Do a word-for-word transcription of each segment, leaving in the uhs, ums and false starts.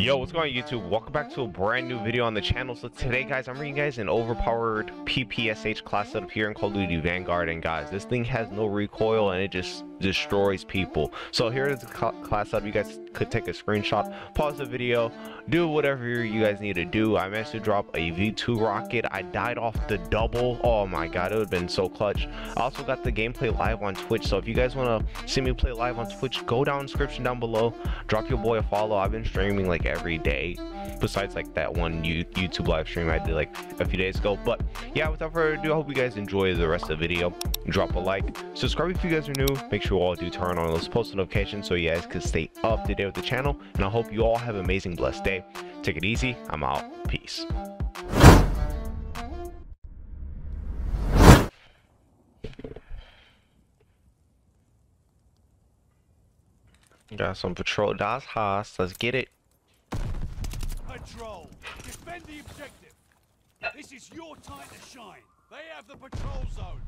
Yo, what's going on YouTube? Welcome back to a brand new video on the channel. So today guys, I'm bringing you guys an overpowered P P S H class setup here in Call of Duty Vanguard, and guys, this thing has no recoil and it just destroys people. So here is the cl class setup. You guys could take a screenshot, pause the video, do whatever you guys need to do. I managed to drop a V two rocket. I died off the double. Oh my god, it would have been so clutch. I also got the gameplay live on Twitch, so if you guys want to see me play live on Twitch, go down in the description down below, drop your boy a follow. I've been streaming like every day besides like that one YouTube live stream I did like a few days ago. But yeah, without further ado, I hope you guys enjoy the rest of the video. Drop a like, subscribe if you guys are new, make sure you all do turn on those post notifications so you guys can stay up to date with the channel, and I hope you all have an amazing blessed day. Take it easy. I'm out. Peace. Got some patrol. Das Haas. Let's get it. Patrol, defend the objective. This is your time to shine. They have the patrol zone.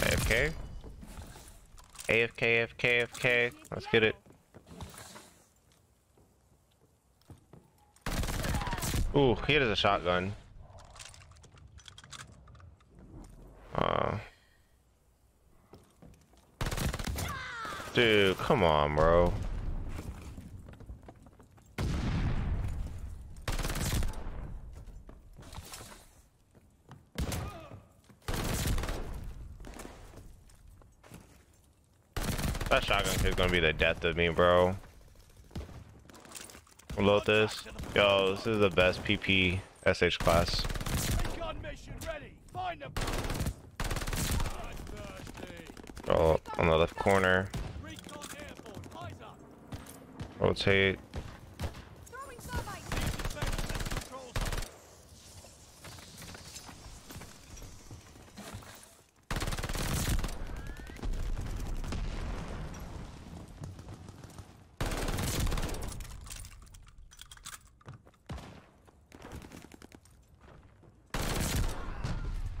A F K. A F K, A F K, A F K. Let's get it. Ooh, he has a shotgun. Uh, dude, come on, bro. That shotgun kid's gonna be the death of me, bro. Reload this. Yo, this is the best P P S H class. Oh, on the left corner. Rotate.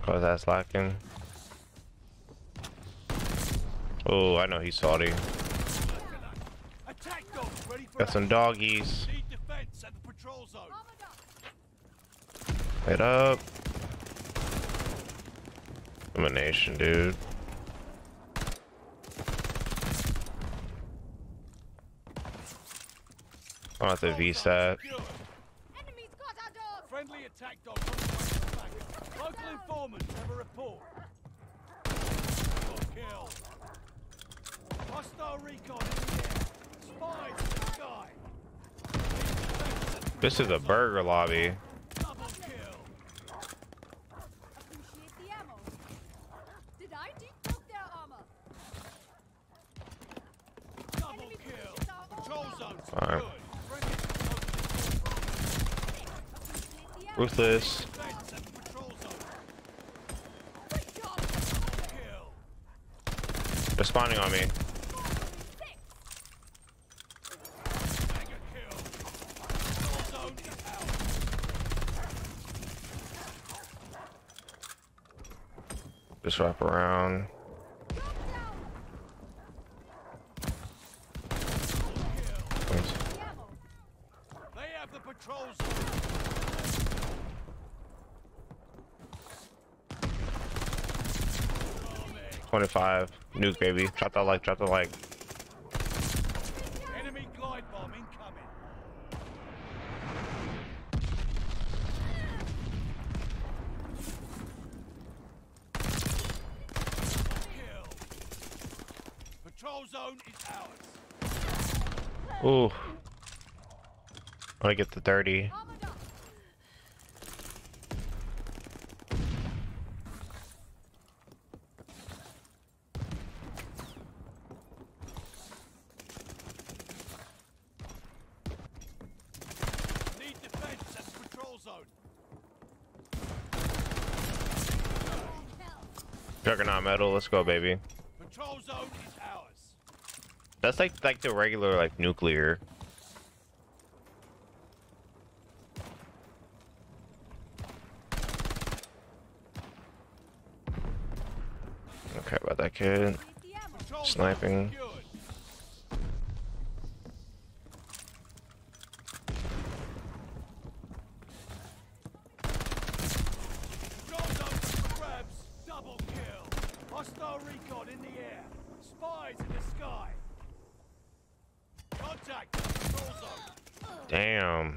Oh, that's lacking. Oh, I know he's salty. Got some doggies. Hit up. Elimination, dude. I want the V SAT. Friendly attack dog. Local informants have a report. Kill. Hostile recon in the air. Spies in the sky. This is a burger lobby. Double kill. Appreciate the ammo. Did I decoat their armor? Double kill. Control zones. All right. Ruthless. They're spawning on me. Just wrap around. They have the patrols. twenty-five. Nuke, baby. Drop that like, drop that like. Enemy glide bomb incoming. Patrol zone is ours. Ooh. I get the thirty. Juggernaut metal, let's go, baby. Patrol zone is ours. That's like like the regular like nuclear. care about that kid. Sniping. Damn.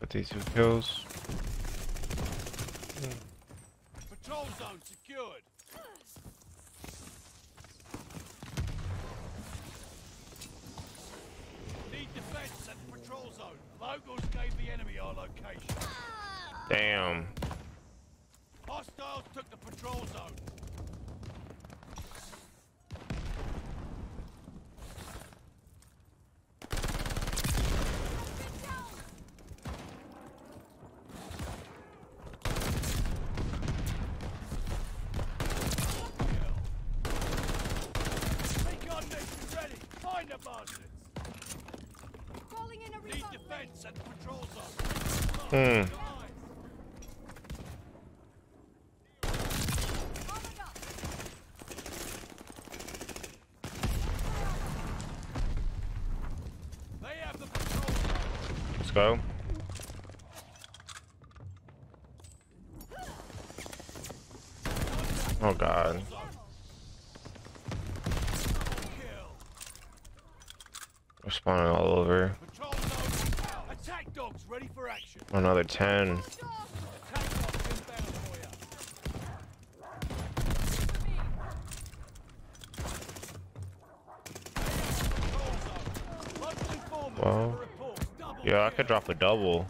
fifty-two kills. Patrol zone secured. Need defense at the patrol zone. Locals gave the enemy our location. Damn. Hostiles took the patrol zone. Hmm. Let's go. Oh God. We're spawning all over. Ready for action. Another ten. Wow. Yeah, I could drop a double.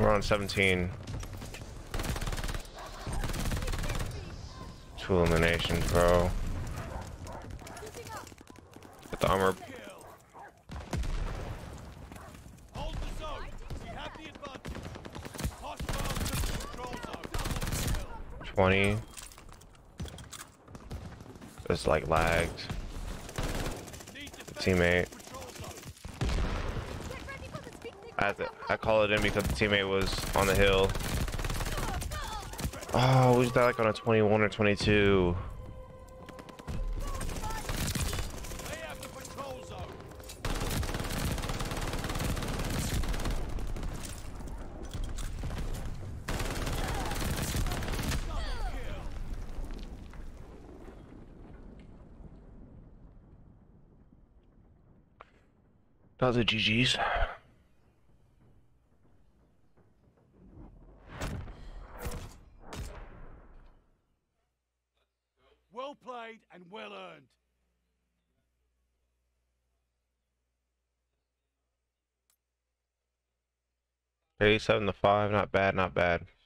We're on seventeen. Two eliminations, bro. Get the armor. Hold the zone. We have the advantage. Hostiles control zone. twenty. It's like lagged. Teammate. I, I call it in because the teammate was on the hill. Oh, we just died like on a twenty-one or twenty-two. That was a G G's. And well earned. eighty-seven to five, not bad, not bad.